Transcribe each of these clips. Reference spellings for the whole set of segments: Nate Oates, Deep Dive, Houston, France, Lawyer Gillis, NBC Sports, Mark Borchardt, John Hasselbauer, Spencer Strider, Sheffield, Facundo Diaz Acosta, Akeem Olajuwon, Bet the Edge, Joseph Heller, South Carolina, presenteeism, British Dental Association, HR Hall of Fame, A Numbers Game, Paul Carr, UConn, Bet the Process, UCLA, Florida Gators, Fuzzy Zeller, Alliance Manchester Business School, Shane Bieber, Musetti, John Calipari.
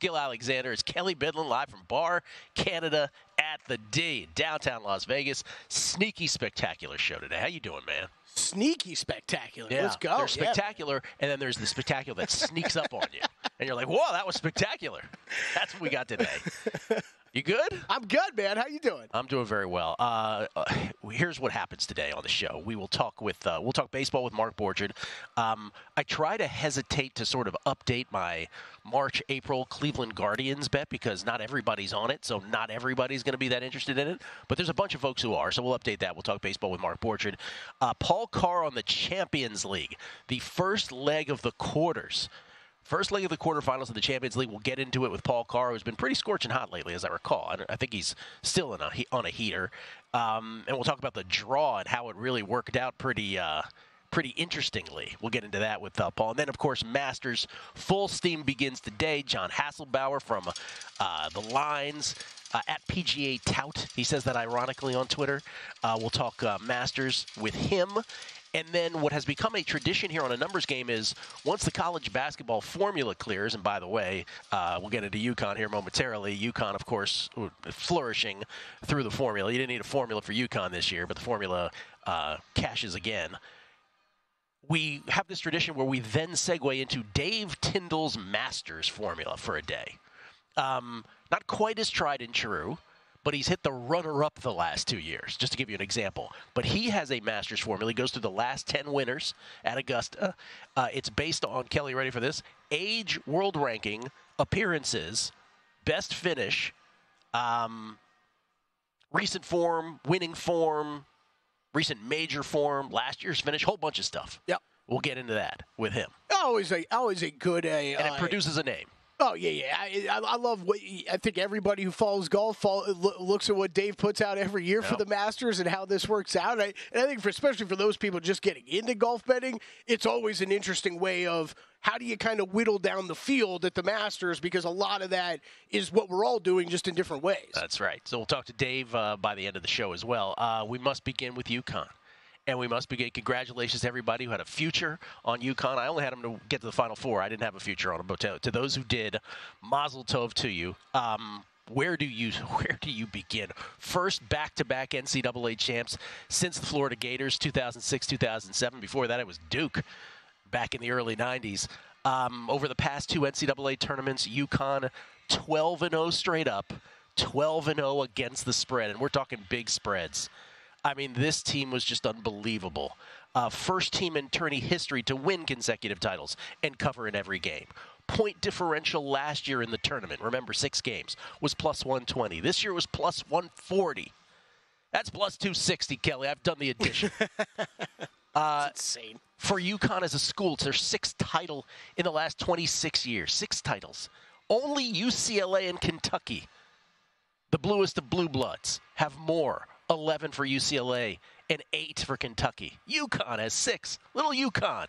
Gill Alexander is Kelley Bydlon live from Barr, Canada at the D, downtown Las Vegas. Sneaky spectacular show today. How you doing, man? Sneaky spectacular. Yeah, let's go. There's spectacular, yeah, and then there's the spectacular that sneaks up on you. And you're like, whoa, that was spectacular. That's what we got today. You good? I'm good, man. How you doing? I'm doing very well. Here's what happens today on the show. We will talk with we'll talk baseball with Mark Borchardt. I try to hesitate to sort of update my March, April Cleveland Guardians bet because not everybody's on it, so not everybody's going to be that interested in it. But there's a bunch of folks who are, so we'll update that. We'll talk baseball with Mark Borchardt. Paul Carr on the Champions League, the first leg of the quarters. First leg of the quarterfinals of the Champions League. We'll get into it with Paul Carr, who's been pretty scorching hot lately, as I recall. I think he's still on a heater. And we'll talk about the draw and how it really worked out pretty interestingly. We'll get into that with Paul. And then, of course, Masters. Full steam begins today. John Hasselbauer from the Lines. At PGA Tout. He says that ironically on Twitter. We'll talk Masters with him. And then what has become a tradition here on A Numbers Game is once the college basketball formula clears, and by the way, we'll get into UConn here momentarily. UConn, of course, flourishing through the formula. You didn't need a formula for UConn this year, but the formula cashes again. We have this tradition where we then segue into Dave Tyndall's Masters formula for a day. Not quite as tried and true, but he's hit the runner-up the last 2 years, just to give you an example. But he has a Masters formula. He goes through the last 10 winners at Augusta. It's based on, Kelly, ready for this, age, world ranking, appearances, best finish, recent form, winning form, recent major form, last year's finish, whole bunch of stuff. Yep. We'll get into that with him. Always a good... and it produces a name. Oh, yeah. I love what I think everybody who follows golf looks at what Dave puts out every year for the Masters and how this works out. And I think especially for those people just getting into golf betting, it's always an interesting way of how do you kind of whittle down the field at the Masters because a lot of that is what we're all doing just in different ways. That's right. So we'll talk to Dave by the end of the show as well. We must begin with UConn. And we must begin. Congratulations to everybody who had a future on UConn. I only had them to get to the Final Four. I didn't have a future on them. But to those who did, mazel tov to you. Where do you begin? First back-to-back NCAA champs since the Florida Gators, 2006-2007. Before that, it was Duke back in the early 90s. Over the past two NCAA tournaments, UConn 12-0 straight up, 12-0 against the spread. And we're talking big spreads. I mean, this team was just unbelievable. First team in tourney history to win consecutive titles and cover in every game. Point differential last year in the tournament, remember 6 games, was plus 120. This year was plus 140. That's plus 260, Kelly. I've done the addition. That's insane. For UConn as a school, it's their 6th title in the last 26 years. 6 titles. Only UCLA and Kentucky, the bluest of blue bloods, have more. 11 for UCLA and 8 for Kentucky. UConn has 6. Little UConn.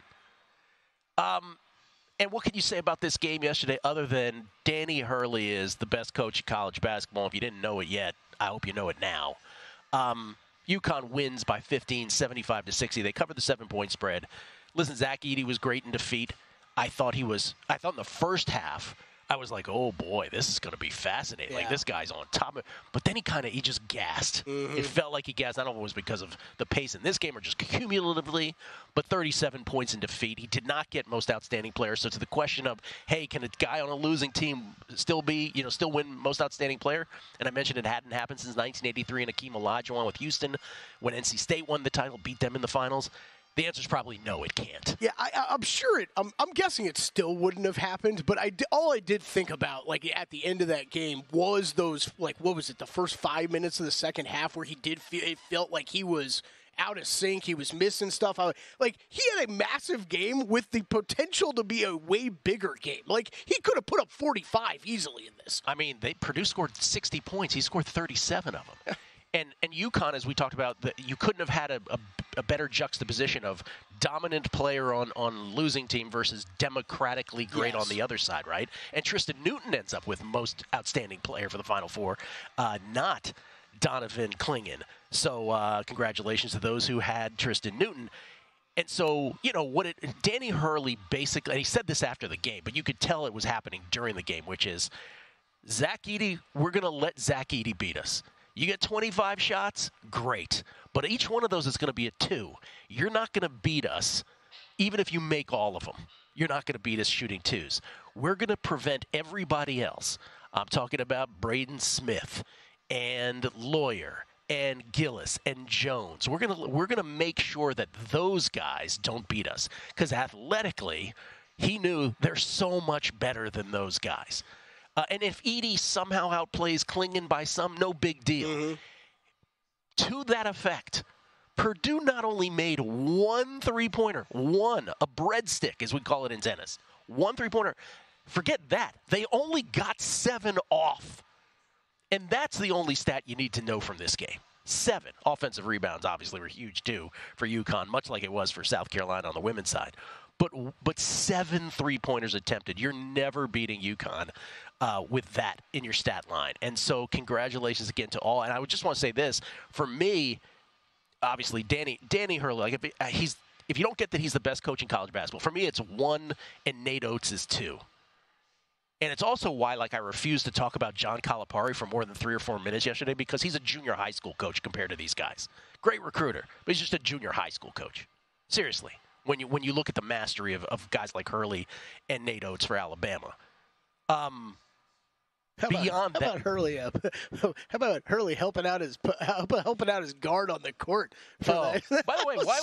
And what can you say about this game yesterday other than Danny Hurley is the best coach of college basketball? If you didn't know it yet, I hope you know it now. UConn wins by 15, 75-60. They covered the 7-point spread. Listen, Zach Edey was great in defeat. I thought in the first half, I was like, oh, boy, this is going to be fascinating. Yeah. Like, this guy's on top of it. But then he just gassed. Mm-hmm. It felt like he gassed. I don't know if it was because of the pace in this game or just cumulatively, but 37 points in defeat. He did not get most outstanding player. So to the question of, hey, can a guy on a losing team still win most outstanding player? And I mentioned it hadn't happened since 1983 and Akeem Olajuwon with Houston when NC State won the title, beat them in the finals. The answer is probably no, it can't. Yeah, I'm sure it. I'm guessing it still wouldn't have happened. But all I did think about, like at the end of that game, was those what was it? The first 5 minutes of the second half where he did feel it felt like he was out of sync. He was missing stuff. He had a massive game with the potential to be a way bigger game. Like he could have put up 45 easily in this. I mean, Purdue scored 60 points. He scored 37 of them. And UConn, as we talked about, you couldn't have had a better juxtaposition of dominant player on losing team versus democratically great on the other side, right? And Tristan Newton ends up with most outstanding player for the Final Four, not Donovan Clingan. So congratulations to those who had Tristan Newton. And so, you know, what Danny Hurley basically, and he said this after the game, but you could tell it was happening during the game, which is Zach Edey, we're going to let Zach Edey beat us. You get 25 shots, great. But each one of those is going to be a 2. You're not going to beat us, even if you make all of them. You're not going to beat us shooting 2s. We're going to prevent everybody else. I'm talking about Braden Smith and Lawyer and Gillis and Jones. We're gonna make sure that those guys don't beat us, because athletically, he knew they're so much better than those guys. And if Edey somehow outplays Klingon by some, no big deal. Mm-hmm. To that effect, Purdue not only made one three-pointer, a breadstick, as we call it in tennis, one three-pointer. Forget that. They only got 7 off. And that's the only stat you need to know from this game. 7 offensive rebounds, obviously, were huge, too, for UConn, much like it was for South Carolina on the women's side. But 7 three-pointers attempted. You're never beating UConn with that in your stat line. And so congratulations again to all. And I would just want to say this. For me, obviously, Danny Hurley, like if you don't get that he's the best coach in college basketball, for me it's 1 and Nate Oates is 2. And it's also why, like, I refuse to talk about John Calipari for more than 3 or 4 minutes yesterday, because he's a junior high school coach compared to these guys. Great recruiter, but he's just a junior high school coach. Seriously, when you look at the mastery of guys like Hurley and Nate Oates for Alabama. How about Hurley up? How about Hurley helping out his guard on the court? By the way, why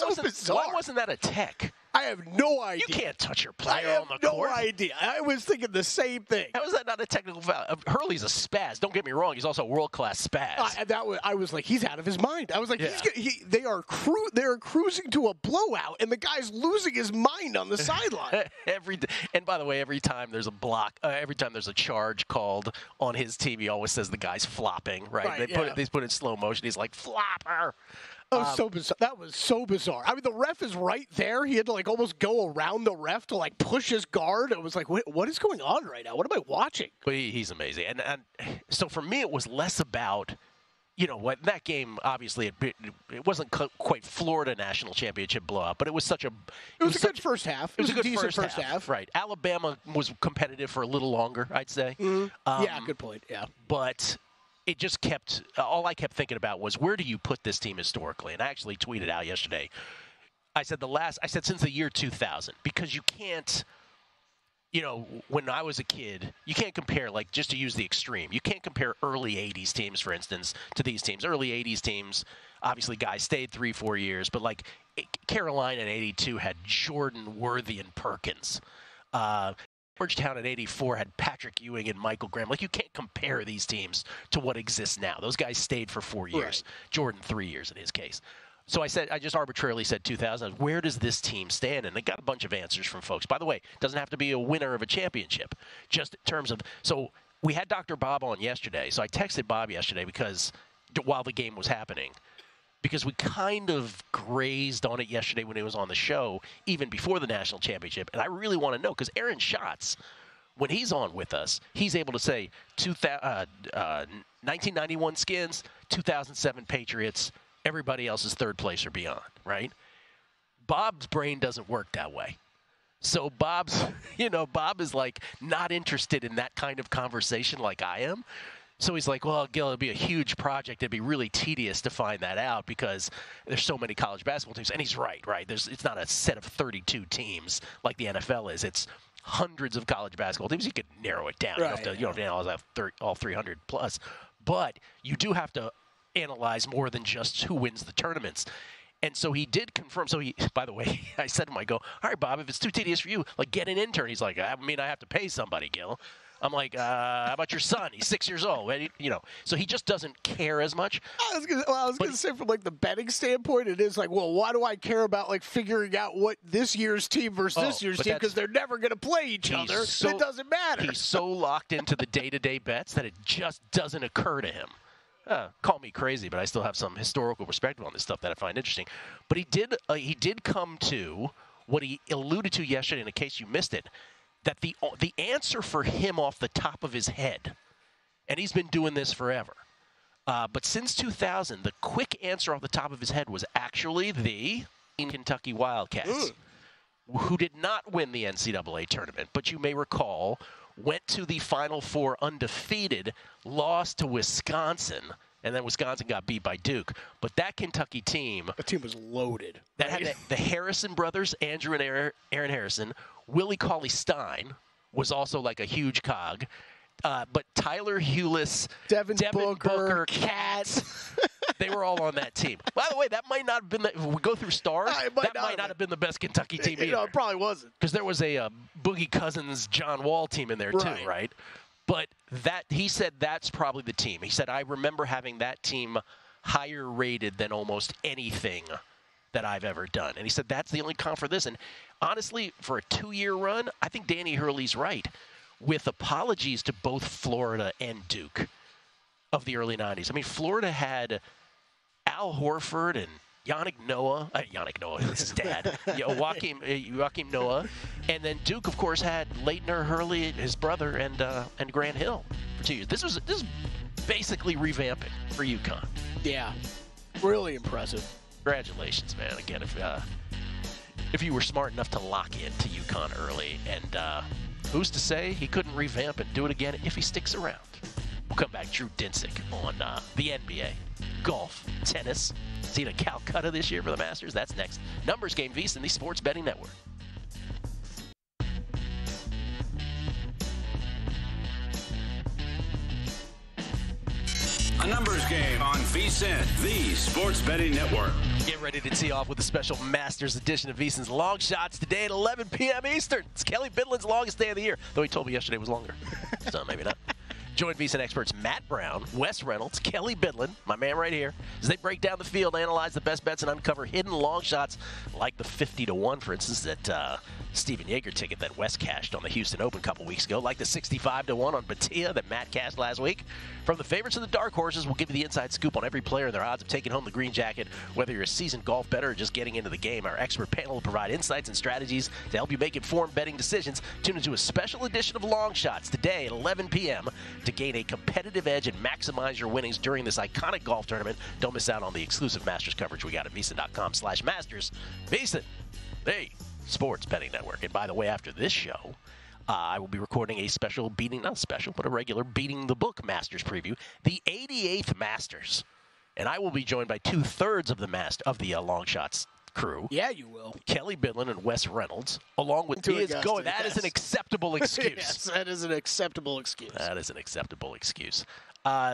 wasn't that a tech? I have no idea. You can't touch your player on the court. I have no idea. I was thinking the same thing. How is that not a technical foul? Hurley's a spaz. Don't get me wrong. He's also a world-class spaz. I was like, he's out of his mind. I was like, yeah. They are cruising to a blowout, and the guy's losing his mind on the sideline. And by the way, every time there's a block, every time there's a charge called on his team, he always says the guy's flopping. Right? They put it in slow motion. He's like, flopper. So bizarre. That was so bizarre. I mean, the ref is right there. He had to, like, almost go around the ref to, like, push his guard. It was like, wait, what is going on right now? What am I watching? He's amazing. And so for me, it was less about, you know, what that game, obviously, it wasn't quite Florida National Championship blowout, but it was such a... It was a good first half. It was a decent first half. Right. Alabama was competitive for a little longer, I'd say. Mm-hmm. Yeah, good point. Yeah. But... it just kept, all I kept thinking about was, where do you put this team historically? And I actually tweeted out yesterday. I said since the year 2000, because you can't, you know, when I was a kid, you can't compare, like, just to use the extreme, you can't compare early 80s teams, for instance, to these teams. Early 80s teams, obviously guys stayed 3-4 years, but like Carolina in 82 had Jordan, Worthy, and Perkins. Georgetown in 84 had Patrick Ewing and Michael Graham. Like, you can't compare these teams to what exists now. Those guys stayed for 4 years. Right. Jordan, 3 years in his case. So I just arbitrarily said 2000. Where does this team stand? And I got a bunch of answers from folks. By the way, it doesn't have to be a winner of a championship. Just in terms of – so we had Dr. Bob on yesterday. So I texted Bob yesterday because – while the game was happening – because we kind of grazed on it yesterday when it was on the show, even before the national championship. And I really want to know, because Aaron Schatz, when he's on with us, he's able to say 1991 Skins, 2007 Patriots, everybody else is third place or beyond, right? Bob's brain doesn't work that way. So Bob is, like, not interested in that kind of conversation like I am. So he's like, well, Gil, it'd be a huge project. It'd be really tedious to find that out because there's so many college basketball teams. And he's right, right? It's not a set of 32 teams like the NFL is. It's hundreds of college basketball teams. You could narrow it down. Right, you don't have to analyze all 300 plus. But you do have to analyze more than just who wins the tournaments. And so he did confirm. So he, by the way, I said to him, I go, all right, Bob, if it's too tedious for you, like, get an intern. He's like, I mean, I have to pay somebody, Gil. I'm like, how about your son? He's 6 years old. You know, so he just doesn't care as much. I was going to say from, like, the betting standpoint, it is like, well, why do I care about, like, figuring out what this year's team versus this year's team, because they're never going to play each other. So, it doesn't matter. He's so locked into the day-to-day bets that it just doesn't occur to him. Call me crazy, but I still have some historical perspective on this stuff that I find interesting. But he did come to what he alluded to yesterday, in case you missed it, that the answer for him off the top of his head, and he's been doing this forever, but since 2000, the quick answer off the top of his head was actually the Kentucky Wildcats, who did not win the NCAA tournament, but you may recall went to the Final Four undefeated, lost to Wisconsin, and then Wisconsin got beat by Duke. But that Kentucky team... That team was loaded. That had the Harrison brothers, Andrew and Aaron Harrison. Willie Cauley-Stein was also like a huge cog. But Tyler Hewlis, Devin Booker, Katz, they were all on that team. By the way, that might not have been – we go through stars, that might not have been the best Kentucky team either. No, it probably wasn't. Because there was a Boogie Cousins, John Wall team in there too, right? But that he said that's probably the team. He said, I remember having that team higher rated than almost anything that I've ever done. And he said that's the only comp for this. And honestly, for a two-year run, I think Danny Hurley's right. With apologies to both Florida and Duke of the early 90s. I mean, Florida had Al Horford and Yannick Noah, that's his dad, Joachim Noah, and then Duke, of course, had Leitner, Hurley, his brother, and Grant Hill for 2 years. This is basically revamping for UConn. Yeah, really impressive. Congratulations, man. Again, if you were smart enough to lock in to UConn early and... Who's to say he couldn't revamp and do it again if he sticks around? We'll come back. Drew Dinsick on the NBA, golf, tennis. Is he to Calcutta this year for the Masters? That's next. Numbers Game, VSiN, the Sports Betting Network. A Numbers Game on VSiN, the Sports Betting Network. Get ready to tee off with a special Masters edition of VSiN's Long Shots today at 11 p.m. Eastern. It's Kelley Bydlon's longest day of the year, though he told me yesterday was longer, so maybe not. Join VSiN experts Matt Brown, Wes Reynolds, Kelley Bydlon, my man right here, as they break down the field, analyze the best bets, and uncover hidden long shots like the 50-1, for instance, that Steven Yeager ticket that Wes cashed on the Houston Open a couple weeks ago, like the 65-1 on Batia that Matt cashed last week. From the favorites to the dark horses, we'll give you the inside scoop on every player and their odds of taking home the green jacket. Whether you're a seasoned golf bettor or just getting into the game, our expert panel will provide insights and strategies to help you make informed betting decisions. Tune into a special edition of Long Shots today at 11 p.m. to gain a competitive edge and maximize your winnings during this iconic golf tournament. Don't miss out on the exclusive Masters coverage we got at VSiN.com/Masters. VSiN, the Sports Betting Network. And by the way, after this show, I will be recording a special regular Beating the Book Masters preview, the 88th Masters. And I will be joined by two-thirds of the Long Shots crew. Yeah, you will. Kelley Bydlon and Wes Reynolds, along with That is an acceptable excuse. Yes, that is an acceptable excuse. That is an acceptable excuse.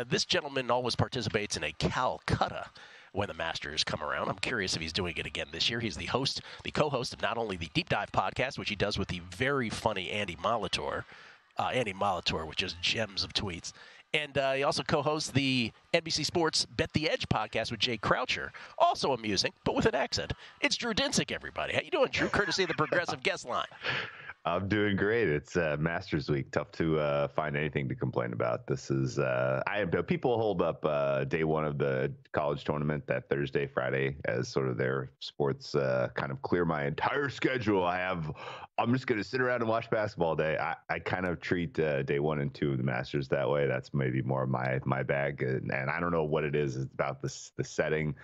This gentleman always participates in a Calcutta when the Masters come around. I'm curious if he's doing it again this year. He's the host, the co-host of not only the Deep Dive podcast, which he does with the very funny Andy Molitor, with just gems of tweets. And he also co-hosts the NBC Sports Bet the Edge podcast with Jay Croucher. Also amusing, but with an accent. It's Drew Dinsick, everybody. How you doing, Drew? Courtesy of the Progressive Guest Line. I'm doing great. It's Masters Week. Tough to find anything to complain about. This is people hold up day one of the college tournament, that Thursday, Friday, as sort of their sports kind of clear my entire schedule. I'm just going to sit around and watch basketball all day. I kind of treat day one and two of the Masters that way. That's maybe more my bag, and I don't know what it is about the setting,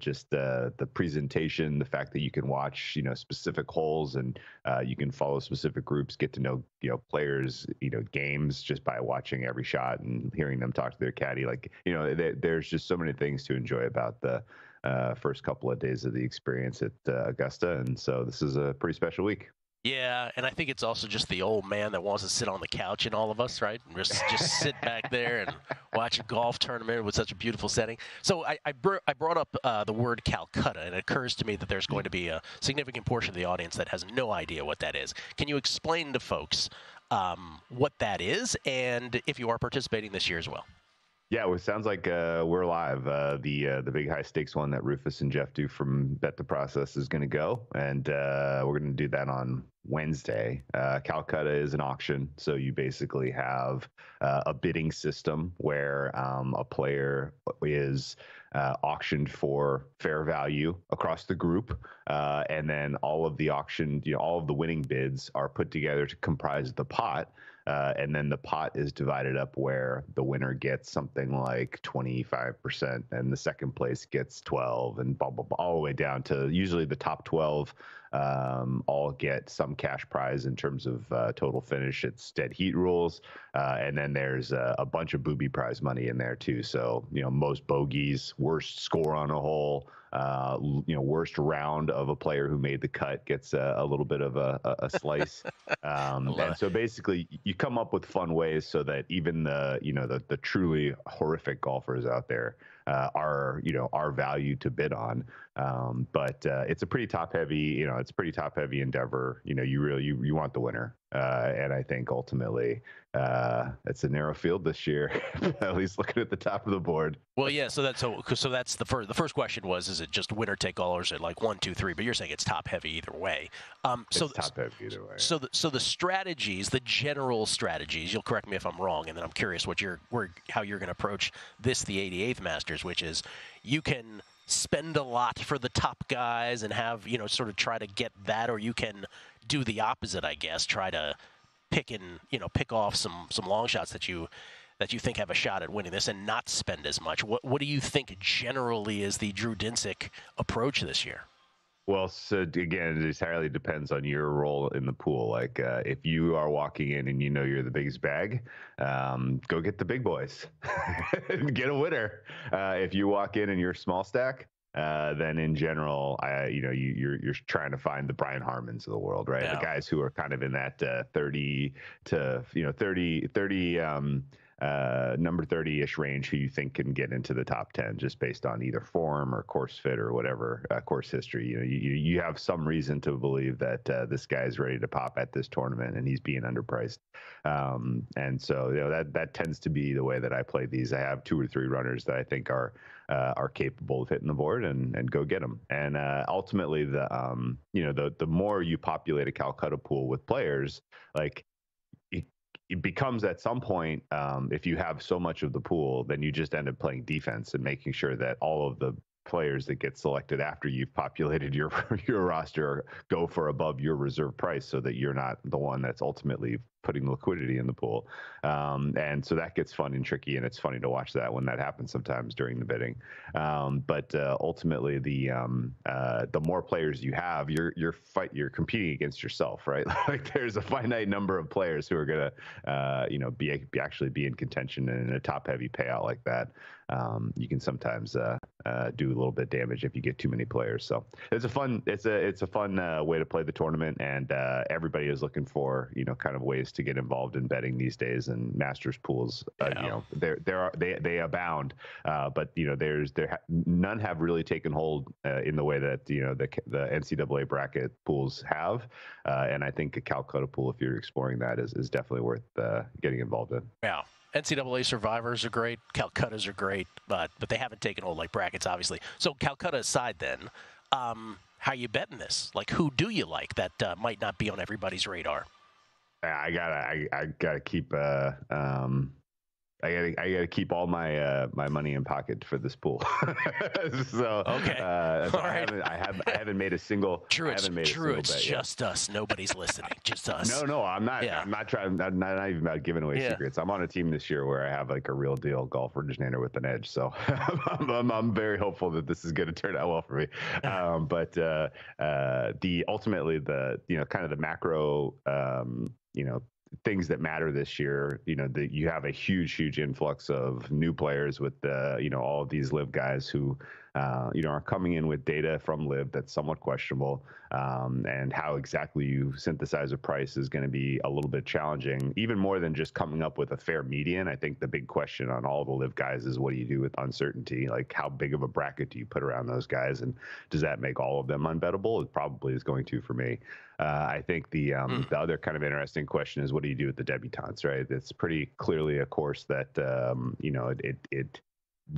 just the presentation, the fact that you can watch specific holes and you can follow specific groups, get to know players, games just by watching every shot and hearing them talk to their caddy. There's just so many things to enjoy about the first couple of days of the experience at Augusta, and so this is a pretty special week. Yeah, and I think it's also just the old man that wants to sit on the couch in all of us, right? And just sit back there and watch a golf tournament with such a beautiful setting. So I brought up the word Calcutta, and it occurs to me that there's going to be a significant portion of the audience that has no idea what that is. Can you explain to folks what that is, and if you are participating this year as well? Yeah, well, it sounds like we're live. The big high stakes one that Rufus and Jeff do from Bet the Process is going to go, and we're going to do that on Wednesday. Calcutta is an auction, so you basically have a bidding system where a player is auctioned for fair value across the group, and then all of the winning bids are put together to comprise the pot. And then the pot is divided up where the winner gets something like 25% and the second place gets 12 and blah, blah, blah, all the way down to usually the top 12 all get some cash prize in terms of total finish. It's dead heat rules. And then there's a bunch of booby prize money in there, too. So, you know, most bogeys, worst score on a hole, you know, worst round of a player who made the cut gets a little bit of a slice. And so basically you come up with fun ways so that even the, you know, the truly horrific golfers out there are, you know, are value to bid on. But it's a pretty top heavy, you know, it's a pretty top heavy endeavor. You know, you really, you want the winner. And I think ultimately it's a narrow field this year, at least looking at the top of the board. Well, yeah. So that's the first question was, is it just winner take all, or is it like 1, 2, 3? But you're saying it's top heavy either way. So it's top heavy either way. So the strategies, the general strategies, you'll correct me if I'm wrong. And then I'm curious what how you're going to approach this, the 88th Masters, which is you can spend a lot for the top guys and have, you know, sort of try to get that, or you can do the opposite, I guess, try to pick off some long shots that you think have a shot at winning this and not spend as much. What do you think generally is the Drew Dinsick approach this year? Well, so again, it entirely depends on your role in the pool. Like if you are walking in and you know you're the biggest bag, go get the big boys and get a winner. If you walk in and you're small stack, then in general, you're trying to find the Brian Harmons of the world, right? Yeah. The guys who are kind of in that 30 to number 30-ish range, who you think can get into the top 10 just based on either form or course fit or whatever, course history. You know, you have some reason to believe that this guy is ready to pop at this tournament and he's being underpriced. And so, you know, that tends to be the way that I play these. I have 2 or 3 runners that I think are capable of hitting the board and go get them. And ultimately, the more you populate a Calcutta pool with players, like, it becomes at some point, if you have so much of the pool, then you just end up playing defense and making sure that all of the players that get selected after you've populated your roster go for above your reserve price, so that you're not the one that's ultimately putting liquidity in the pool. And so that gets fun and tricky, and it's funny to watch that when that happens sometimes during the bidding. But ultimately, the more players you have, you're competing against yourself, right? Like there's a finite number of players who are gonna be in contention, and in a top heavy payout like that, you can sometimes do a little bit of damage if you get too many players. So it's a fun way to play the tournament, and everybody is looking for, you know, kind of ways to get involved in betting these days, and Masters pools, you know, they abound, but you know, none have really taken hold in the way that, you know, the NCAA bracket pools have, and I think a Calcutta pool, if you're exploring that, is definitely worth getting involved in. Yeah. NCAA survivors are great. Calcuttas are great, but they haven't taken hold like brackets, obviously. So Calcutta aside, then, how are you betting this? Like, who do you like that might not be on everybody's radar? I gotta keep all my my money in pocket for this pool. So okay, all right. I haven't made a single. True, it's just us. Nobody's listening. Just us. No, I'm not. Yeah. I'm not trying. I'm not even about giving away secrets. I'm on a team this year where I have like a real deal golf originator with an edge. So I'm very hopeful that this is going to turn out well for me. But ultimately the macro things that matter this year, you know, that you have a huge influx of new players with the, you know, all of these live guys who, are coming in with data from live that's somewhat questionable, and how exactly you synthesize a price is going to be a little bit challenging, even more than just coming up with a fair median. I think the big question on all the live guys is, what do you do with uncertainty? Like, how big of a bracket do you put around those guys, and does that make all of them unbettable? It probably is going to for me. I think the other kind of interesting question is, what do you do with the debutantes, right? It's pretty clearly a course that, it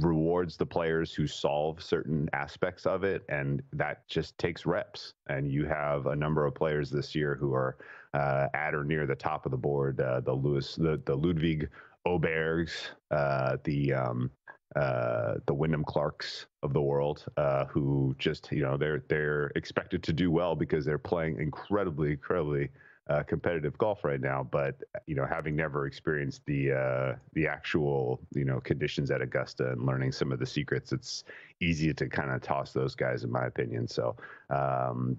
rewards the players who solve certain aspects of it, and that just takes reps. And you have a number of players this year who are at or near the top of the board, the Ludwig Obergs, the Wyndham Clarks of the world, who just, you know, they're expected to do well because they're playing incredibly competitive golf right now, but you know, having never experienced the actual, you know, conditions at Augusta and learning some of the secrets, it's easy to kind of toss those guys, in my opinion. So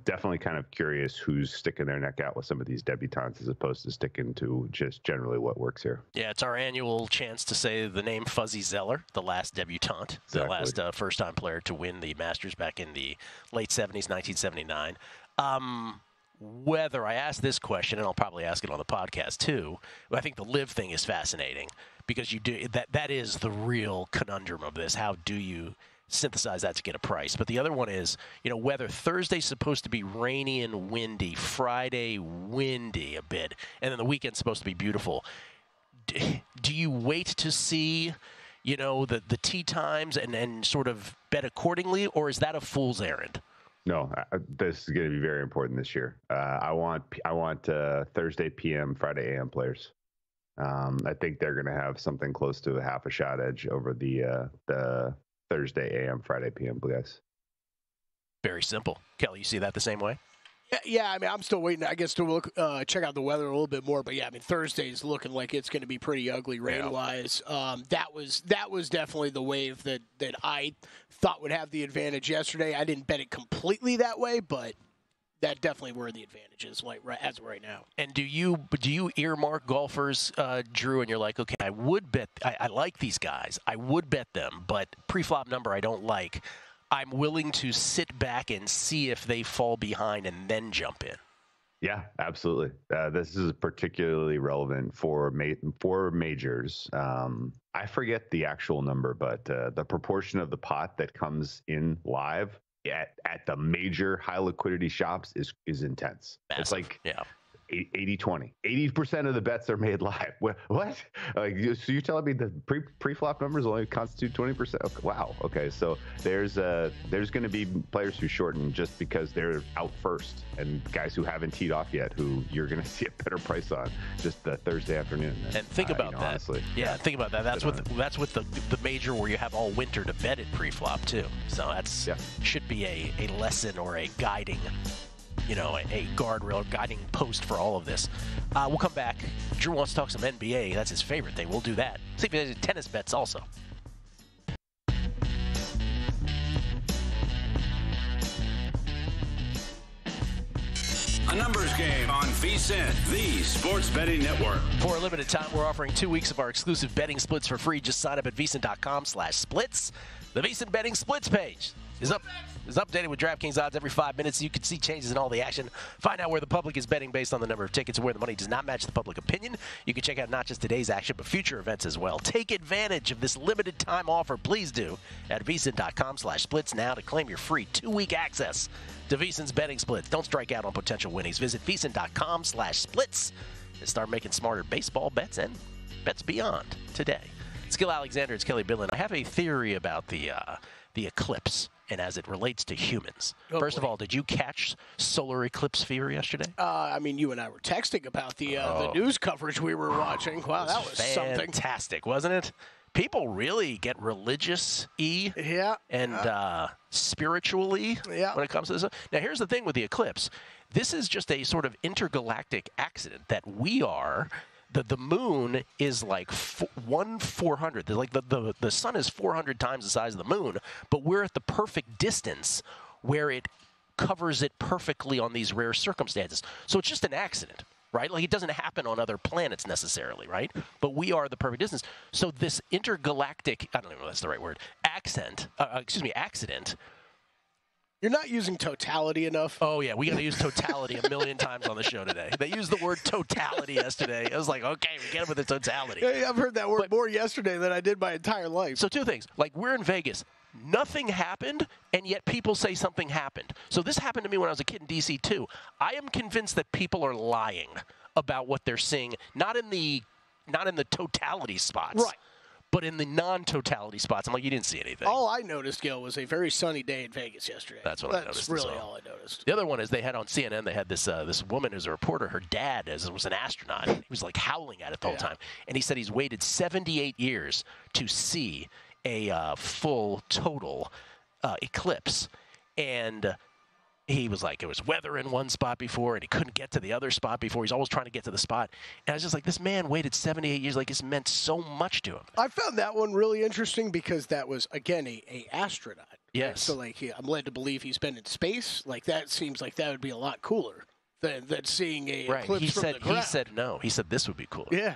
definitely kind of curious who's sticking their neck out with some of these debutantes as opposed to sticking to just generally what works here. Yeah, it's our annual chance to say the name Fuzzy Zeller, the last debutante, exactly. The last first-time player to win the Masters back in the late 70s, 1979. Whether I ask this question, and I'll probably ask it on the podcast too, I think the live thing is fascinating because you do that. That is the real conundrum of this. How do you synthesize that to get a price? But the other one is, you know, whether Thursday's supposed to be rainy and windy, Friday windy a bit, and then the weekend's supposed to be beautiful. Do you wait to see, you know, the tee times and sort of bet accordingly, or is that a fool's errand? No, this is going to be very important this year. I want Thursday PM, Friday AM players. I think they're going to have something close to a half a shot edge over the Thursday AM, Friday PM guys. Very simple. Kelly, you see that the same way? Yeah, I mean, I'm still waiting, I guess, to look check out the weather a little bit more. But, yeah, I mean, Thursday is looking like it's going to be pretty ugly rain-wise. Yeah. That was definitely the wave that I thought would have the advantage yesterday. I didn't bet it completely that way, but that definitely were the advantages like as of right now. And do you earmark golfers, Drew, and you're like, okay, I would bet – I like these guys. I would bet them, but pre-flop number I don't like. I'm willing to sit back and see if they fall behind and then jump in. Yeah, absolutely. This is particularly relevant for majors. I forget the actual number, but the proportion of the pot that comes in live at the major high liquidity shops is intense. Massive. It's like 80-20. 80% of the bets are made live. What? Like, so you're telling me the pre-flop numbers only constitute 20%? Okay, wow. Okay, so there's going to be players who shorten just because they're out first and guys who haven't teed off yet who you're going to see a better price on just the Thursday afternoon. And think about that. Honestly, yeah, think about that. That's with the major where you have all winter to bet at pre-flop too. So that's should be a lesson or a guiding, you know, a guardrail, guiding post for all of this. We'll come back. Drew wants to talk some NBA. That's his favorite thing. We'll do that. See if there's tennis bets also. A numbers game on VSiN, the sports betting network. For a limited time, we're offering 2 weeks of our exclusive betting splits for free. Just sign up at VSiN.com/splits. The VSiN betting splits page is updated with DraftKings odds every 5 minutes. You can see changes in all the action. Find out where the public is betting based on the number of tickets and where the money does not match the public opinion. You can check out not just today's action, but future events as well. Take advantage of this limited time offer. Please do at VSiN.com/splits now to claim your free 2-week access to VSiN's betting splits. Don't strike out on potential winnings. Visit VSiN.com/splits and start making smarter baseball bets and bets beyond today. It's Gill Alexander. It's Kelley Bydlon. I have a theory about the eclipse and as it relates to humans. First of all, did you catch solar eclipse fever yesterday? I mean, you and I were texting about the news coverage we were watching. Wow, that was something. Fantastic, wasn't it? People really get religious-y and spiritually when it comes to this. Now, here's the thing with the eclipse. This is just a sort of intergalactic accident that we are... The moon is like 1/400. Like the sun is 400 times the size of the moon, but we're at the perfect distance where it covers it perfectly on these rare circumstances. So it's just an accident, right? Like it doesn't happen on other planets necessarily, right? But we are the perfect distance. So this intergalactic, I don't even know if that's the right word, accident. You're not using totality enough. Oh, yeah. We got to use totality a million times on the show today. They used the word totality yesterday. I was like, okay, we get it with the totality. Yeah, I've heard that word more yesterday than I did my entire life. So two things. Like, we're in Vegas. Nothing happened, and yet people say something happened. So this happened to me when I was a kid in D.C., too. I am convinced that people are lying about what they're seeing, not in the totality spots. Right. But in the non-totality spots, I'm like, you didn't see anything. All I noticed, Gil, was a very sunny day in Vegas yesterday. That's what I noticed. That's really all I noticed. The other one is they had on CNN, they had this woman who's a reporter. Her dad was an astronaut. He was like howling at it the whole time. And he said he's waited 78 years to see a full total eclipse. And He was like, it was weather in one spot before, and he couldn't get to the other spot before. He's always trying to get to the spot. And I was just like, this man waited 78 years. Like, it's meant so much to him. I found that one really interesting because that was, again, a astronaut. Yes. Right? So, like, I'm led to believe he's been in space. Like, that seems like that would be a lot cooler than seeing a right. eclipse from the ground. He said no. He said this would be cooler. Yeah.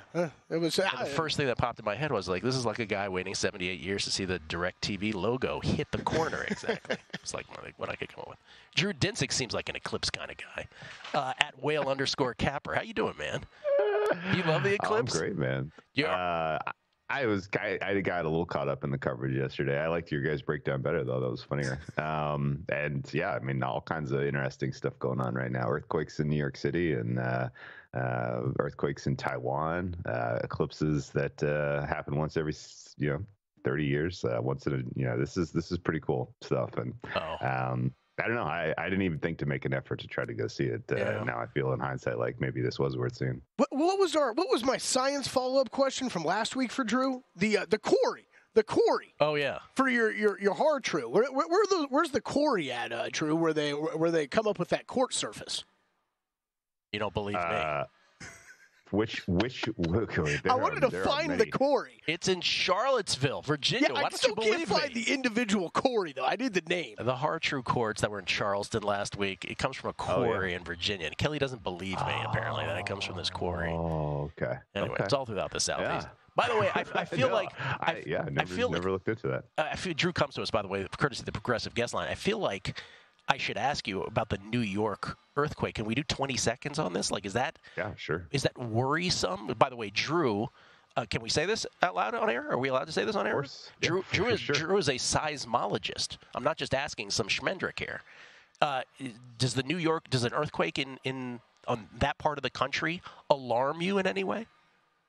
It was. The first thing that popped in my head was, like, this is like a guy waiting 78 years to see the DirecTV logo hit the corner. Exactly. It's like what I could come up with. Drew Dinsick seems like an eclipse kind of guy. At whale underscore capper. How you doing, man? You love the eclipse? I'm great, man. Yeah. I got a little caught up in the coverage yesterday. I liked your guys' breakdown better, though. That was funnier. And, yeah, I mean, all kinds of interesting stuff going on right now. Earthquakes in New York City and earthquakes in Taiwan, eclipses that happen once every, 30 years. Once in a, this is pretty cool stuff. And I don't know. I didn't even think to make an effort to try to go see it. Now I feel in hindsight like maybe this was worth seeing. What was my science follow-up question from last week for Drew? The quarry. Oh yeah. For your hard true. Where's the quarry at, Drew? Where they come up with that quartz surface? You don't believe me. Which quarry? I wanted to find the quarry. It's in Charlottesville, Virginia. Yeah, I still can't find the individual quarry, though. I need the name. The Hartrue quartz that were in Charleston last week, it comes from a quarry in Virginia. And Kelley doesn't believe me, apparently, that it comes from this quarry. Oh, okay. Anyway, it's all throughout the Southeast. Yeah. By the way, I feel no, like I yeah, never, I feel never like, looked into that. I feel Drew comes to us, by the way, courtesy of the Progressive Guest Line. I feel like I should ask you about the New York earthquake. Can we do 20 seconds on this? Like, is that sure? Is that worrisome? By the way, Drew, can we say this out loud on air? Are we allowed to say this on air? Of course. Drew is a seismologist. I'm not just asking some schmendrick here. Does an earthquake on that part of the country alarm you in any way?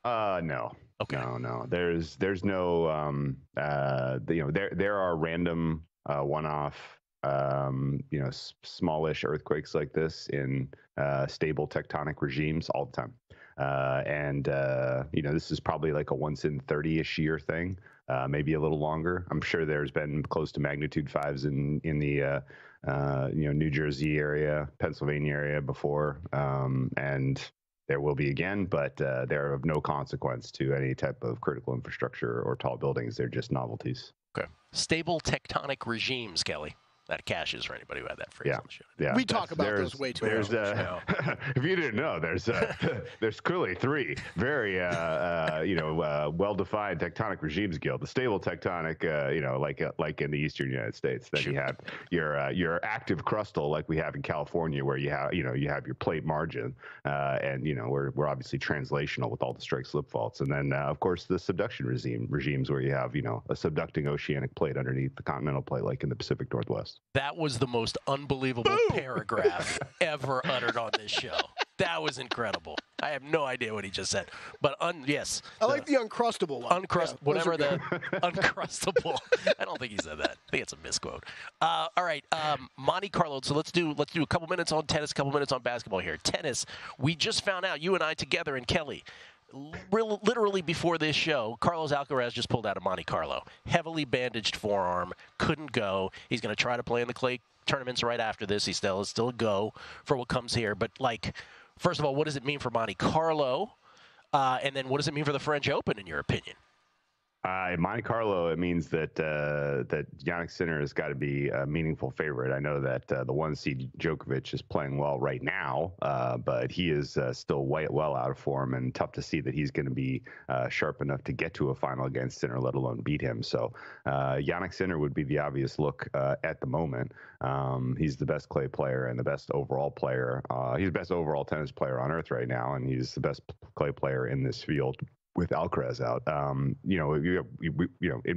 No. Okay. No. There's no there are random one-off smallish earthquakes like this in stable tectonic regimes all the time. This is probably like a once in 30-ish year thing, maybe a little longer. I'm sure there's been close to magnitude 5s in the New Jersey area, Pennsylvania area before, and there will be again, but they're of no consequence to any type of critical infrastructure or tall buildings. They're just novelties. Okay. Stable tectonic regimes, Kelley. That cashes for anybody who had that phrase on the show. Yeah, we talk about those way too much. If you didn't know, there's clearly three very well-defined tectonic regimes, Gil. The stable tectonic, like in the eastern United States. Then you have your active crustal, like we have in California, where you have your plate margin, we're obviously translational with all the strike slip faults, and then of course the subduction regimes where you have a subducting oceanic plate underneath the continental plate, like in the Pacific Northwest. That was the most unbelievable paragraph ever uttered on this show. That was incredible. I have no idea what he just said, but yes. I like the uncrustable one. Uncrustable. I don't think he said that. I think it's a misquote. All right, Monte Carlo. So let's do a couple minutes on tennis, a couple minutes on basketball here. Tennis. We just found out, you and I together and Kelley, literally before this show, Carlos Alcaraz just pulled out of Monte Carlo. Heavily bandaged forearm, couldn't go. He's going to try to play in the clay tournaments right after this. He still is a go for what comes here. But, like, first of all, what does it mean for Monte Carlo? And then what does it mean for the French Open, in your opinion? In Monte Carlo, it means that Yannick Sinner has got to be a meaningful favorite. I know that the one seed Djokovic is playing well right now, but he is still well out of form, and tough to see that he's going to be sharp enough to get to a final against Sinner, let alone beat him. So Yannick Sinner would be the obvious look at the moment. He's the best clay player and the best overall player. He's the best overall tennis player on earth right now, and he's the best clay player in this field. With Alcaraz out, in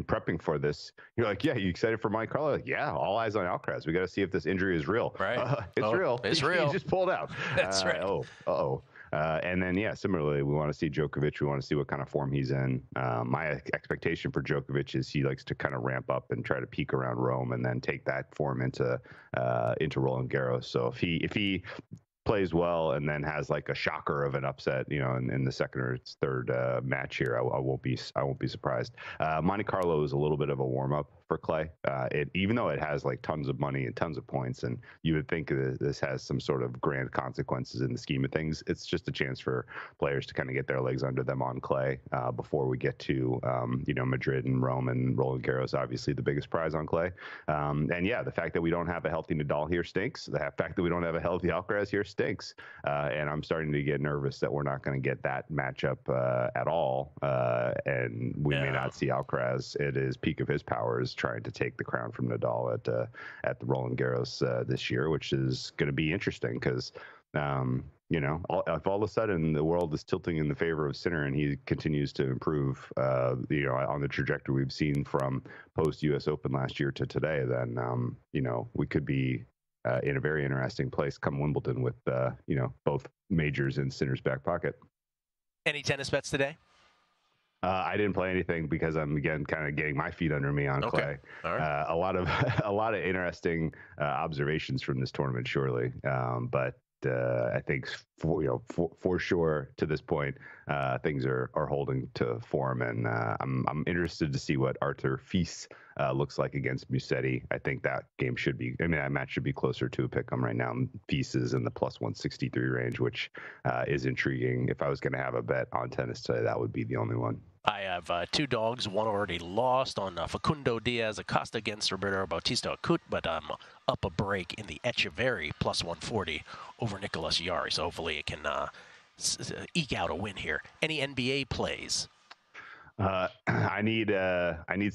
prepping for this, you're like, yeah, you excited for Monte Carlo? Yeah, all eyes on Alcaraz. We got to see if this injury is real. Right? It's real. It's real. He just pulled out. That's right. And then, similarly, we want to see Djokovic. We want to see what kind of form he's in. My expectation for Djokovic is he likes to kind of ramp up and try to peak around Rome, and then take that form into Roland Garros. So if he plays well and then has like a shocker of an upset, you know, in the second or third match here, I won't be surprised. Monte Carlo is a little bit of a warm up for Clay. It even though it has like tons of money and tons of points, and you would think that this has some sort of grand consequences in the scheme of things, it's just a chance for players to kind of get their legs under them on Clay before we get to you know, Madrid and Rome and Roland Garros. Obviously the biggest prize on Clay, and yeah, the fact that we don't have a healthy Nadal here stinks. The fact that we don't have a healthy Alcaraz here stinks, and I'm starting to get nervous that we're not going to get that matchup at all, and we may not see Alcaraz at his peak of his powers trying to take the crown from Nadal at the Roland Garros this year, which is going to be interesting because you know, if all of a sudden the world is tilting in the favor of Sinner and he continues to improve, you know, on the trajectory we've seen from post U.S. Open last year to today, then you know, we could be in a very interesting place come Wimbledon with you know, both majors in Sinner's back pocket. Any tennis bets today? I didn't play anything because I'm again kind of getting my feet under me on Clay. All right. A lot of interesting observations from this tournament, surely. But I think for sure to this point, things are holding to form, and I'm interested to see what Arthur Fils looks like against Musetti. I think that game should be, I mean, that match should be closer to a pick 'em right now. Fils is in the plus 163 range, which is intriguing. If I was going to have a bet on tennis today, that would be the only one. I have two dogs, one already lost on Facundo Diaz Acosta against Roberto Bautista Agut, but I'm up a break in the Echeverry plus 140 over Nicolas Yarri, so hopefully it can eke out a win here. Any NBA plays? I need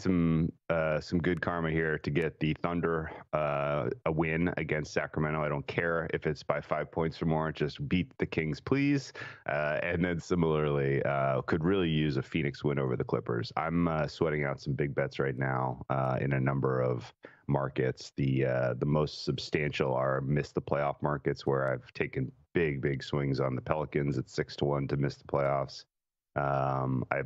some good karma here to get the Thunder a win against Sacramento. I don't care if it's by 5 points or more. Just beat the Kings, please. And then similarly, could really use a Phoenix win over the Clippers. I'm sweating out some big bets right now in a number of markets. The most substantial are miss the playoff markets, where I've taken big swings on the Pelicans at 6-1 to miss the playoffs. I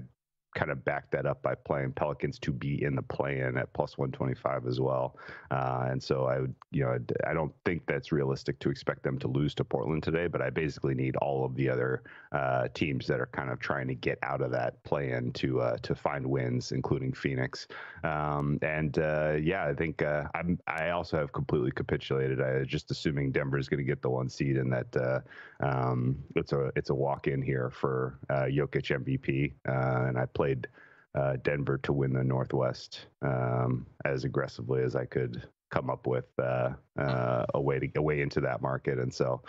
kind of back that up by playing Pelicans to be in the play-in at plus 125 as well, and so I would, you know, I don't think that's realistic to expect them to lose to Portland today, but I basically need all of the other teams that are kind of trying to get out of that play-in to find wins, including Phoenix. I think I also have completely capitulated. I just assuming Denver is going to get the one seed, and that it's a walk-in here for Jokic MVP, and I played Denver to win the Northwest as aggressively as I could come up with a way into that market, and so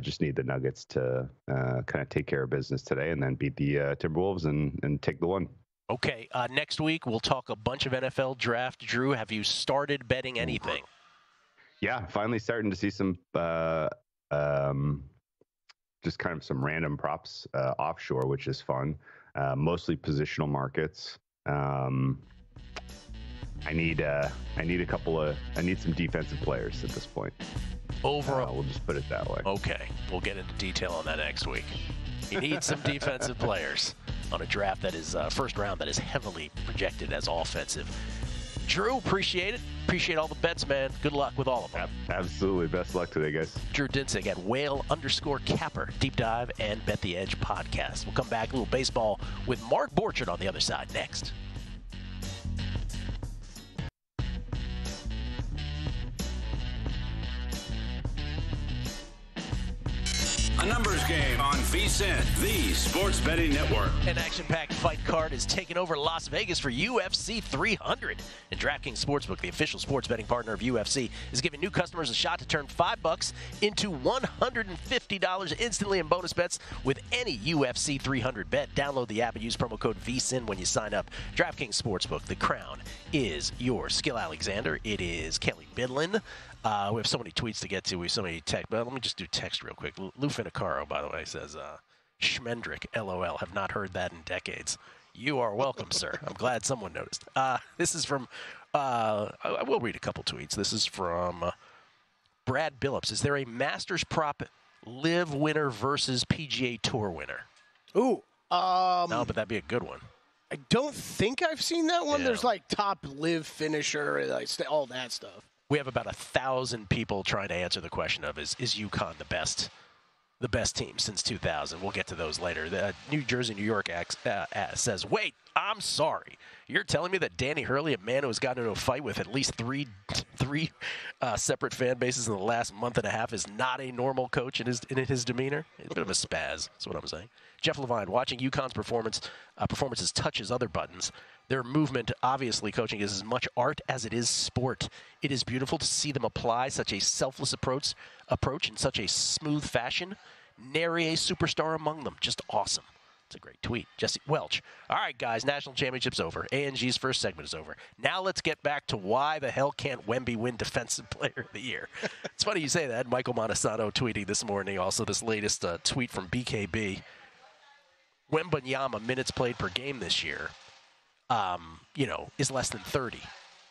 just need the Nuggets to kind of take care of business today, and then beat the Timberwolves and take the one. Okay, next week we'll talk a bunch of NFL draft. Drew, have you started betting anything? Yeah, finally starting to see some just kind of some random props offshore, which is fun. Mostly positional markets. I need some defensive players at this point. Overall, we'll just put it that way. Okay, we'll get into detail on that next week. You need some defensive players on a draft that is first round that is heavily projected as offensive. Drew, appreciate it. Appreciate all the bets, man. Good luck with all of them. Absolutely. Best luck today, guys. Drew Dinsick at Whale_Capper, Deep Dive, and Bet the Edge podcast. We'll come back, a little baseball with Mark Borchardt on the other side next. A numbers game on VSiN, the sports betting network. An action-packed fight card has taken over Las Vegas for UFC 300. And DraftKings Sportsbook, the official sports betting partner of UFC, is giving new customers a shot to turn $5 into $150 instantly in bonus bets with any UFC 300 bet. Download the app and use promo code VSiN when you sign up. DraftKings Sportsbook, the crown is yours. Gill Alexander, it is Kelley Bydlon. We have so many tweets to get to. We have so many text. But let me just do text real quick. Lou Finicaro, by the way, says, Schmendrick, LOL, have not heard that in decades. You are welcome, sir. I'm glad someone noticed. This is from, I will read a couple tweets. This is from Brad Billups. Is there a Masters prop live winner versus PGA Tour winner? Ooh. No, but that'd be a good one. I don't think I've seen that one. Yeah. There's like top live finisher, like all that stuff. We have about 1,000 people trying to answer the question of, is UConn the best the best team since 2000. We'll get to those later. The New Jersey, New York says, wait, I'm sorry. You're telling me that Danny Hurley, a man who has gotten into a fight with at least three separate fan bases in the last month and a half, is not a normal coach in his demeanor? A bit of a spaz, that's what I'm saying. Jeff Levine, watching UConn's performances touches other buttons. Their movement, obviously, coaching is as much art as it is sport. It is beautiful to see them apply such a selfless approach in such a smooth fashion. Nary a superstar among them. Just awesome. It's a great tweet. Jesse Welch. All right, guys, national championship's over. A&G's first segment is over. Now let's get back to why the hell can't Wemby win Defensive Player of the Year? It's funny you say that. Michael Montesano tweeting this morning, also this latest tweet from BKB. Wembanyama minutes played per game this year, is less than 30.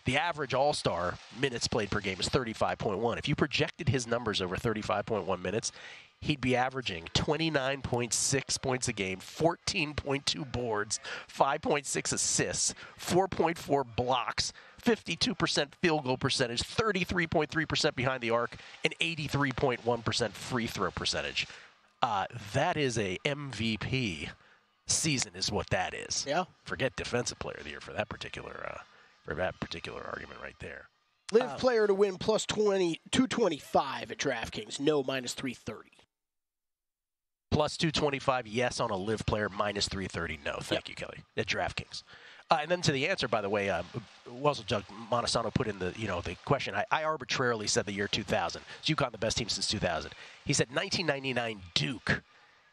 The average all-star minutes played per game is 35.1. If you projected his numbers over 35.1 minutes, he'd be averaging 29.6 points a game, 14.2 boards, 5.6 assists, 4.4 blocks, 52% field goal percentage, 33.3% behind the arc, and 83.1% free throw percentage. That is a MVP season is what that is. Yeah. Forget Defensive Player of the Year for that particular argument right there. Live player to win plus 225 at DraftKings. No, minus 330. Plus 225, yes, on a live player. Minus 330, no. Thank you, Kelly. At DraftKings. And then to the answer, by the way, Wessel Jug Montesano put in the question. I arbitrarily said the year 2000. So UConn the best team since 2000. He said 1999 Duke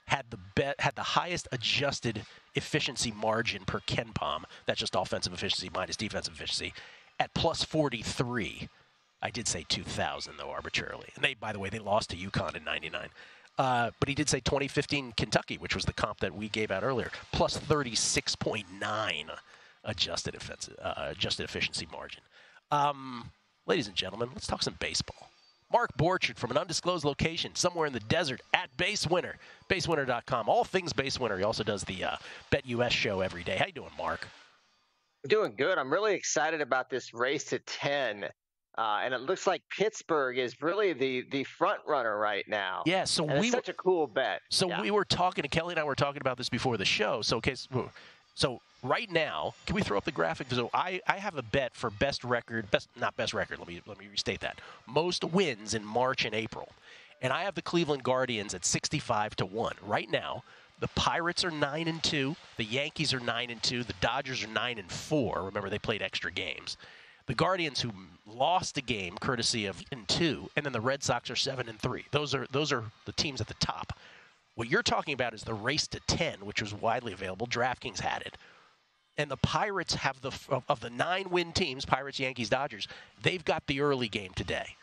had the highest adjusted efficiency margin per KenPom. That's just offensive efficiency minus defensive efficiency at plus 43. I did say 2000 though arbitrarily. And by the way, they lost to UConn in 99. But he did say 2015 Kentucky, which was the comp that we gave out earlier, plus 36.9. Adjusted efficiency margin. Ladies and gentlemen, let's talk some baseball. Mark Borchardt from an undisclosed location somewhere in the desert at Base Winner, BaseWinner.com. All things Base Winner. He also does the Bet US show every day. How you doing, Mark? Doing good. I'm really excited about this race to 10. And it looks like Pittsburgh is really the front runner right now. Yeah, so it's such a cool bet. So we were talking to Kelly and I were talking about this before the show. So right now, can we throw up the graphic? So I have a bet for not best record. Let me restate that. Most wins in March and April, and I have the Cleveland Guardians at 65-1 right now. The Pirates are 9-2. The Yankees are 9-2. The Dodgers are 9-4. Remember, they played extra games. The Guardians, who lost a game courtesy of 2, and then the Red Sox are 7-3. Those are the teams at the top. What you're talking about is the race to 10, which was widely available. DraftKings had it. And the Pirates have the 9-win teams, Pirates, Yankees, Dodgers, they've got the early game today.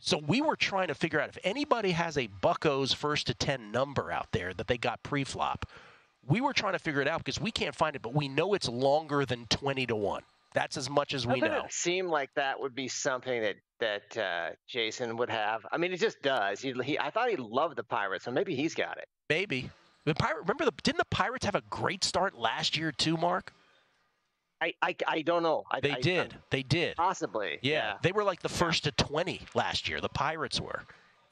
So we were trying to figure out if anybody has a Buccos first to 10 number out there that they got pre-flop. We were trying to figure it out because we can't find it, but we know it's longer than 20-1. That's as much as we know. Doesn't it seem like that would be something that Jason would have? I mean, it just does. I thought he loved the Pirates, so maybe he's got it. Maybe. Didn't the Pirates have a great start last year too, Mark? I don't know. They did. Possibly. Yeah. They were like the first to 20 last year. The Pirates were,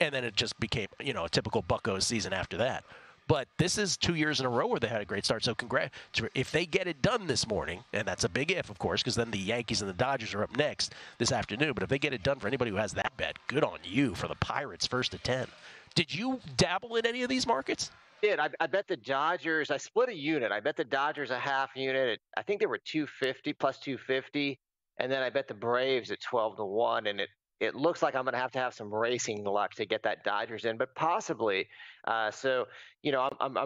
and then it just became a typical Buccos season after that. But this is 2 years in a row where they had a great start, so congrats. If they get it done this morning, and that's a big if, of course, because then the Yankees and the Dodgers are up next this afternoon. But if they get it done for anybody who has that bet, good on you for the Pirates first to 10. Did you dabble in any of these markets? Did. I bet the Dodgers. I split a unit. I bet the Dodgers a half unit. I think they were 250 plus 250. And then I bet the Braves at 12-1, and it looks like I'm going to have some racing luck to get that Dodgers in, but possibly. I'm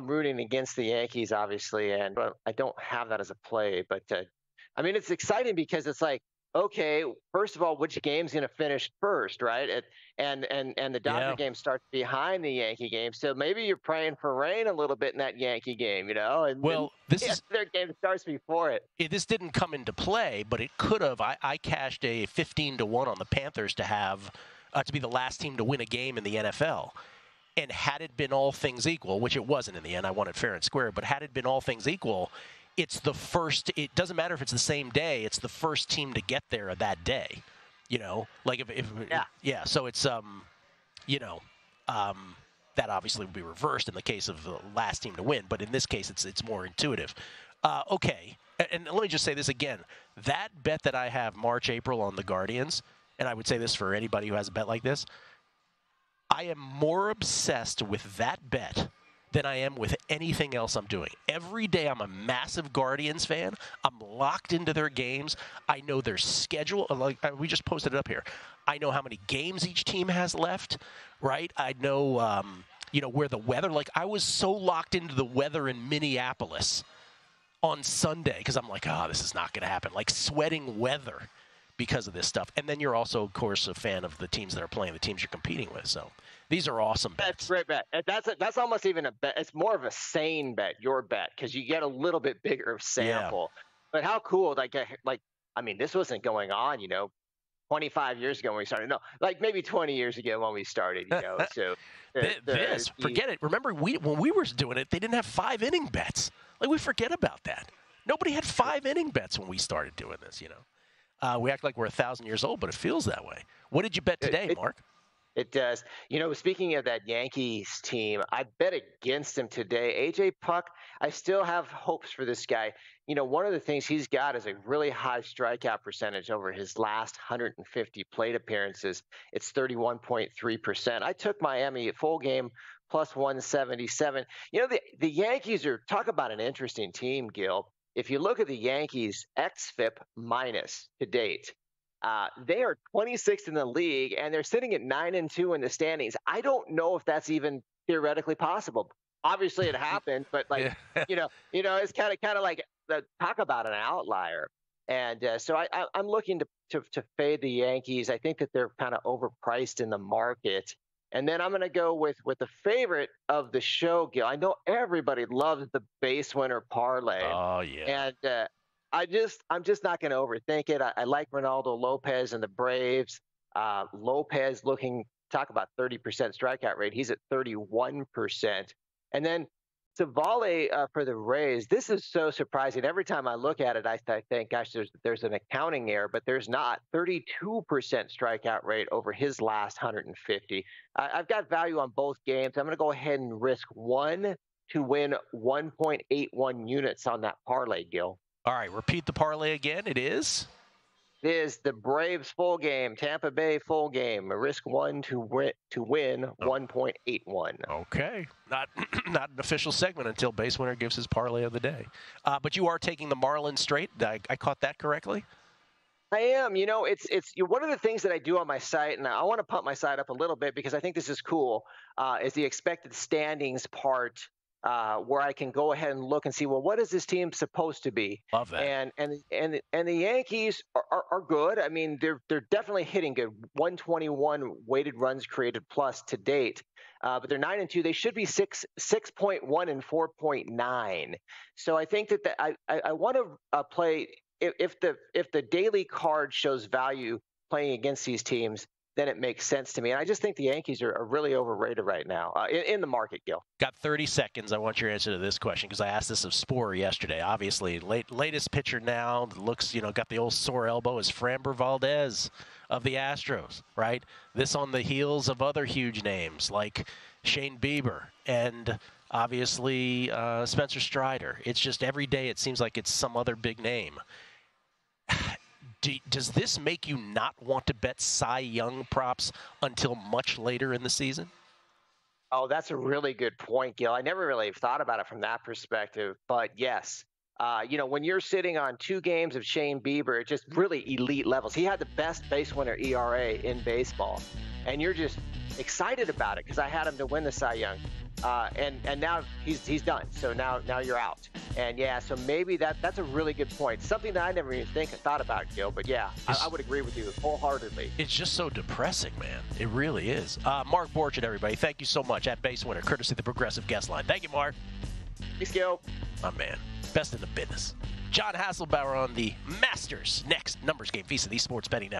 rooting against the Yankees, obviously, and I don't have that as a play. But, it's exciting because it's like, okay, first of all, which game's going to finish first, right? And the Dodger game starts behind the Yankee game, so maybe you're praying for rain a little bit in that Yankee game, And their game starts before it. This didn't come into play, but it could have. I cashed a 15-1 on the Panthers to have to be the last team to win a game in the NFL. And had it been all things equal, which it wasn't in the end, I won it fair and square. But had it been all things equal, it's the first. It doesn't matter if it's the same day. It's the first team to get there that day, So it's That obviously would be reversed in the case of the last team to win, but in this case, it's more intuitive. Okay, and let me just say this again. That bet that I have March, April on the Guardians, and I would say this for anybody who has a bet like this, I am more obsessed with that bet than I am with anything else I'm doing. Every day I'm a massive Guardians fan. I'm locked into their games. I know their schedule. Like, we just posted it up here. I know how many games each team has left, right? I know, you know, where the weather. Like, I was so locked into the weather in Minneapolis on Sunday because I'm like, oh, this is not going to happen. Like, sweating weather because of this stuff. And then you're also, of course, a fan of the teams that are playing, the teams you're competing with. So these are awesome bets. That's a great bet. That's almost even a bet. It's more of a sane bet, your bet, because you get a little bit bigger sample. Yeah. But how cool, like, I mean, this wasn't going on, you know, 25 years ago when we started. No, like maybe 20 years ago when we started, you know. So forget it. Remember, when we were doing it, they didn't have 5-inning bets. Like, we forget about that. Nobody had 5-inning bets when we started doing this, you know. We act like we're 1,000 years old, but it feels that way. What did you bet today, Mark? It does. You know, speaking of that Yankees team, I bet against him today. A.J. Puck, I still have hopes for this guy. You know, one of the things he's got is a really high strikeout percentage over his last 150 plate appearances. It's 31.3%. I took Miami at full game plus 177. You know, the Yankees are – talk about an interesting team, Gil. If you look at the Yankees xFIP minus to date, they are 26th in the league, and they're sitting at 9-2 in the standings. I don't know if that's even theoretically possible. Obviously, it happened, but like you know, it's kind of like talk about an outlier. And so I'm looking to fade the Yankees. I think that they're kind of overpriced in the market. And then I'm going to go with the favorite of the show, Gil. I know everybody loves the base winner parlay. Oh, yeah. And I'm just not going to overthink it. I like Ronaldo Lopez and the Braves. Lopez talk about 30% strikeout rate. He's at 31%. And then Savale for the Rays. This is so surprising. Every time I look at it, I think, gosh, there's an accounting error, but there's not. 32% strikeout rate over his last 150. I've got value on both games. I'm going to go ahead and risk one to win 1.81 units on that parlay, Gil. All right, repeat the parlay again. It is the Braves full game, Tampa Bay full game, risk one to win 1.81. Okay, not an official segment until base winner gives his parlay of the day. But you are taking the Marlins straight. I caught that correctly. I am. You know, it's one of the things that I do on my site, and I want to pump my site up a little bit because I think this is cool. Is the expected standings part. Where I can go ahead and look and see, well, what is this team supposed to be? Love that. And the Yankees are good. I mean, they're definitely hitting good. 121 weighted runs created plus to date, but they're 9-2. They should be 6.1 and 4.9. So I think that I want to play if the daily card shows value playing against these teams. Then it makes sense to me. And I just think the Yankees are really overrated right now in the market, Gil. Got 30 seconds. I want your answer to this question because I asked this of Sporer yesterday. Obviously, latest pitcher now looks, you know, got the old sore elbow is Framber Valdez of the Astros, right? This on the heels of other huge names like Shane Bieber and obviously Spencer Strider. It's just every day it seems like it's some other big name. Does this make you not want to bet Cy Young props until much later in the season? Oh, that's a really good point, Gil. I never really thought about it from that perspective, but yes. You know, when you're sitting on two games of Shane Bieber at just really elite levels, he had the best base winner ERA in baseball, and you're just excited about it because I had him to win the Cy Young. And now he's done. So now you're out. And yeah, so maybe that's a really good point. Something that I never even thought about, Gil. But yeah, I would agree with you wholeheartedly. It's just so depressing, man. It really is. Mark Borchardt, everybody. Thank you so much at Base Winner, courtesy of the Progressive Guest Line. Thank you, Mark. Thanks, Gil. My man, best in the business. John Hasselbauer on the Masters next numbers game. Visa, the Sports Betting Network.